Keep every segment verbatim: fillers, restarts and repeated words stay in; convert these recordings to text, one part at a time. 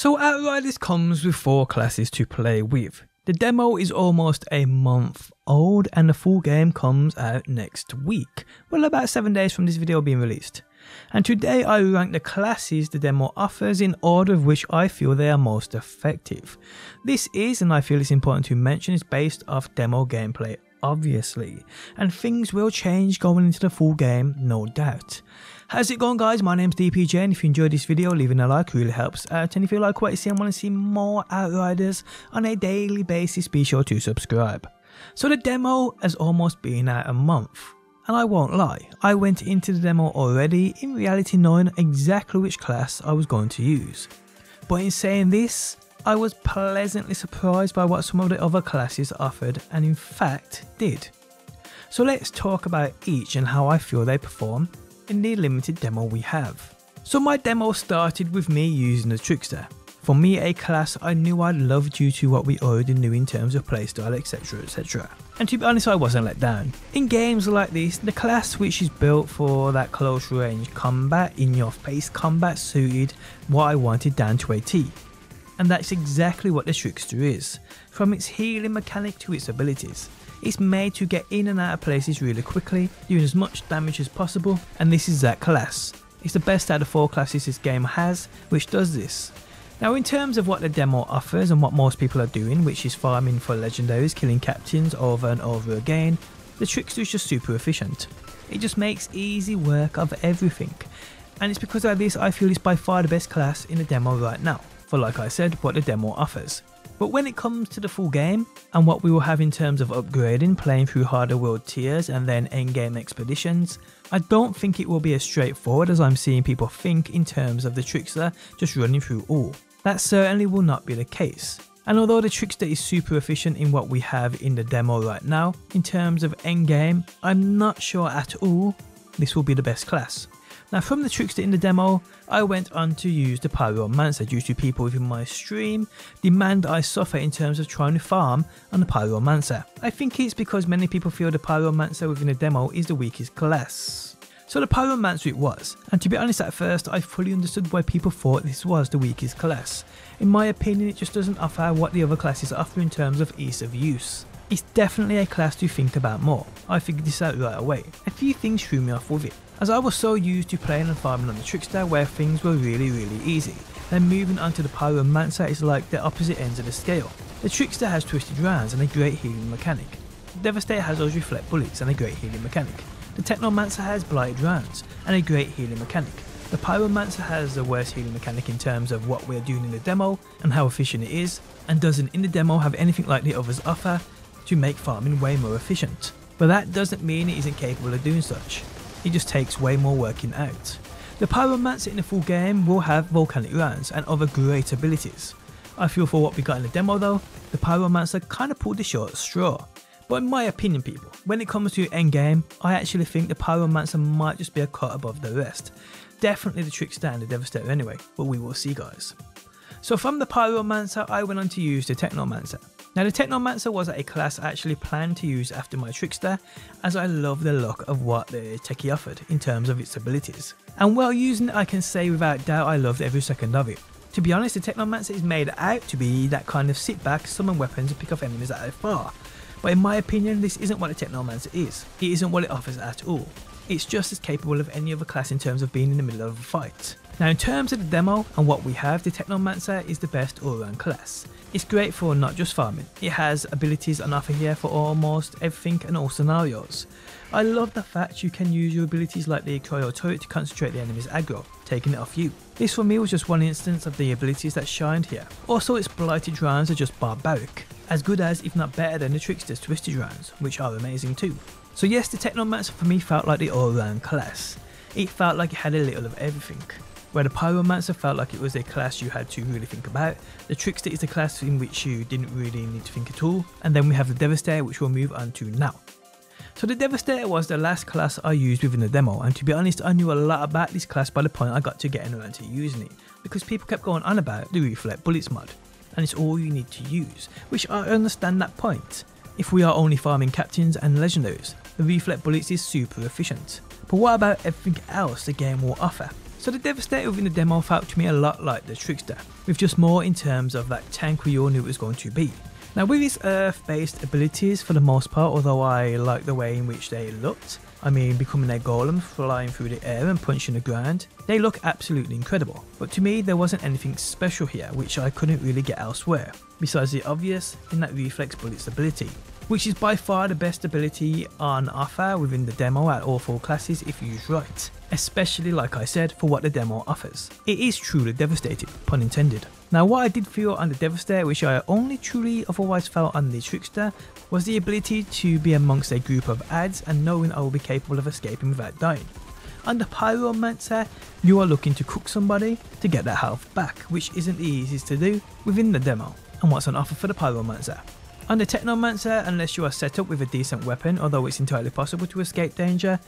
So Outriders comes with four classes to play with. The demo is almost a month old and the full game comes out next week, well about seven days from this video being released. And today I rank the classes the demo offers in order of which I feel they are most effective. This is, and I feel it's important to mention, is based off demo gameplay obviously, and things will change going into the full game, no doubt. How's it going guys, my name's D P J, and if you enjoyed this video leaving a like really helps out, and if you like what you see and want to see more Outriders on a daily basis be sure to subscribe. So the demo has almost been out a month. And I won't lie, I went into the demo already in reality knowing exactly which class I was going to use. But in saying this, I was pleasantly surprised by what some of the other classes offered and in fact did. So let's talk about each and how I feel they perform in the limited demo we have. So my demo started with me using the Trickster. For me, a class I knew I'd love due to what we already knew in terms of playstyle, etc, et cetera. And to be honest, I wasn't let down. In games like this, the class which is built for that close range combat, in your face combat, suited what I wanted down to a T. And that's exactly what the Trickster is. From its healing mechanic to its abilities, it's made to get in and out of places really quickly, doing as much damage as possible, and this is that class. It's the best out of four classes this game has, which does this. Now in terms of what the demo offers and what most people are doing, which is farming for legendaries, killing captains over and over again, the Trickster is just super efficient. It just makes easy work of everything, and it's because of this I feel it's by far the best class in the demo right now, for like I said, what the demo offers. But when it comes to the full game, and what we will have in terms of upgrading, playing through harder world tiers and then endgame expeditions, I don't think it will be as straightforward as I'm seeing people think in terms of the Trickster just running through all. That certainly will not be the case. And although the Trickster is super efficient in what we have in the demo right now, in terms of endgame, I'm not sure at all this will be the best class. Now from the Trickster in the demo, I went on to use the Pyromancer due to people within my stream demand I suffer in terms of trying to farm on the Pyromancer. I think it's because many people feel the Pyromancer within the demo is the weakest class. So the Pyromancer it was, and to be honest at first I fully understood why people thought this was the weakest class. In my opinion it just doesn't offer what the other classes offer in terms of ease of use. It's definitely a class to think about more. I figured this out right away. A few things threw me off with it, as I was so used to playing and farming on the Trickster where things were really really easy. Then moving onto the Pyromancer is like the opposite ends of the scale. The Trickster has twisted rounds and a great healing mechanic. The Devastator has those reflect bullets and a great healing mechanic. The Technomancer has blighted rounds and a great healing mechanic. The Pyromancer has the worst healing mechanic in terms of what we're doing in the demo and how efficient it is, and doesn't in the demo have anything like the others offer to make farming way more efficient. But that doesn't mean it isn't capable of doing such, it just takes way more working out. The Pyromancer in the full game will have volcanic rounds and other great abilities. I feel for what we got in the demo though, the Pyromancer kinda pulled the short straw. But in my opinion people, when it comes to endgame, I actually think the Pyromancer might just be a cut above the rest. Definitely the Trickster and the Devastator anyway, but we will see guys. So from the Pyromancer I went on to use the Technomancer. Now the Technomancer was a class I actually planned to use after my Trickster, as I love the look of what the techie offered in terms of its abilities. And while using it I can say without doubt I loved every second of it. To be honest, the Technomancer is made out to be that kind of sit back, summon weapons and pick off enemies at a far. But in my opinion this isn't what a Technomancer is, it isn't what it offers at all. It's just as capable of any other class in terms of being in the middle of a fight. Now in terms of the demo and what we have, the Technomancer is the best all-round class. It's great for not just farming, it has abilities on offer here for almost everything and all scenarios. I love the fact you can use your abilities like the cryo turret to concentrate the enemy's aggro, taking it off you. This for me was just one instance of the abilities that shined here. Also its blighted rounds are just barbaric, as good as if not better than the Trickster's twisted rounds, which are amazing too. So yes, the Technomancer for me felt like the all-round class. It felt like it had a little of everything. Where the Pyromancer felt like it was a class you had to really think about, the Trickster is a class in which you didn't really need to think at all, and then we have the Devastator which we'll move on to now. So the Devastator was the last class I used within the demo, and to be honest I knew a lot about this class by the point I got to getting around to using it, because people kept going on about the reflect bullets mod, and it's all you need to use, which I understand that point. If we are only farming captains and legendaries, the reflect bullets is super efficient, but what about everything else the game will offer? So the Devastator within the demo felt to me a lot like the Trickster, with just more in terms of that tank we all knew it was going to be. Now with its earth based abilities for the most part, although I like the way in which they looked, I mean becoming a golem, flying through the air and punching the ground, they look absolutely incredible, but to me there wasn't anything special here which I couldn't really get elsewhere, besides the obvious in that reflex bullets ability, which is by far the best ability on offer within the demo at all four classes if used right, especially like I said for what the demo offers. It is truly devastating, pun intended. Now what I did feel on the Devastator, which I only truly otherwise felt on the Trickster, was the ability to be amongst a group of ads and knowing I will be capable of escaping without dying. On the Pyromancer, you are looking to cook somebody to get their health back, which isn't the easiest to do within the demo, and what's on offer for the Pyromancer. On the Technomancer, unless you are set up with a decent weapon, although it's entirely possible to escape danger,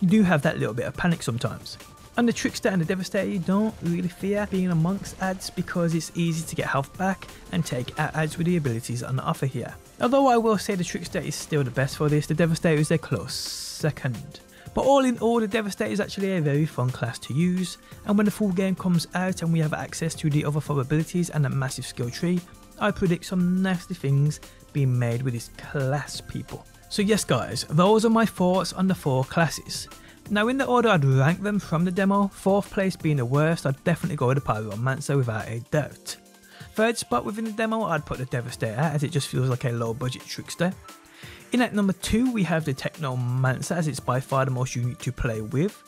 you do have that little bit of panic sometimes. On the Trickster and the Devastator, you don't really fear being amongst ads because it's easy to get health back and take out ads with the abilities on offer here. Although I will say the Trickster is still the best for this, the Devastator is a close second. But all in all, the Devastator is actually a very fun class to use, and when the full game comes out and we have access to the other four abilities and a massive skill tree, I predict some nasty things being made with this class, people. So yes guys, those are my thoughts on the four classes. Now in the order I'd rank them from the demo, fourth place being the worst, I'd definitely go with the Pyromancer without a doubt. Third spot within the demo, I'd put the Devastator as it just feels like a low budget Trickster. In at number two we have the Technomancer as it's by far the most unique to play with.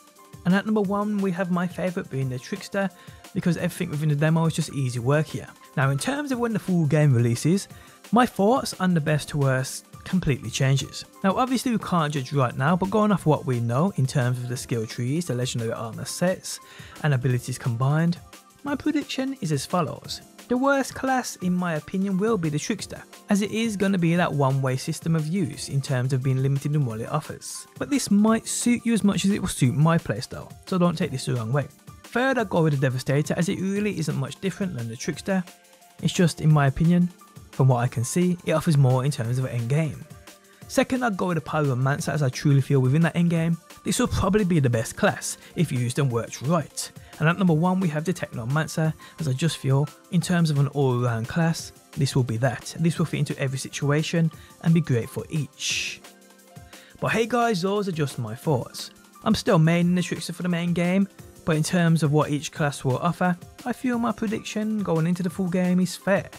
And at number one we have my favourite being the Trickster because everything within the demo is just easy work here. Now in terms of when the full game releases, my thoughts on the best to worst completely changes. Now obviously we can't judge right now, but going off what we know in terms of the skill trees, the legendary armor sets and abilities combined, my prediction is as follows. The worst class in my opinion will be the Trickster, as it is going to be that one way system of use in terms of being limited in what it offers. But this might suit you as much as it will suit my playstyle, so don't take this the wrong way. Third, I'd go with the Devastator as it really isn't much different than the Trickster, it's just in my opinion, from what I can see, it offers more in terms of endgame. Second, I'd go with the Pyromancer as I truly feel within that endgame, this will probably be the best class if used and worked right. And at number one we have the Technomancer as I just feel, in terms of an all round class, this will be that. This will fit into every situation and be great for each. But hey guys, those are just my thoughts. I'm still maining the Trickster for the main game, but in terms of what each class will offer, I feel my prediction going into the full game is fair.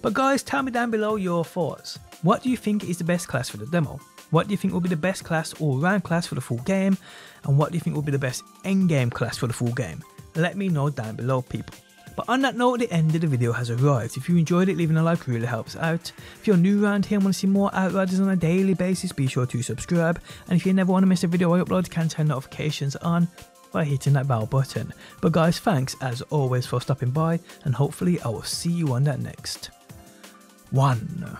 But guys, tell me down below your thoughts. What do you think is the best class for the demo? What do you think will be the best class all round class for the full game? And what do you think will be the best end game class for the full game? Let me know down below, people. But on that note, the end of the video has arrived. If you enjoyed it, leaving a like really helps out. If you're new around here and want to see more Outriders on a daily basis, be sure to subscribe. And if you never want to miss a video I upload, you can turn notifications on by hitting that bell button. But guys, thanks as always for stopping by, and hopefully I will see you on that next one.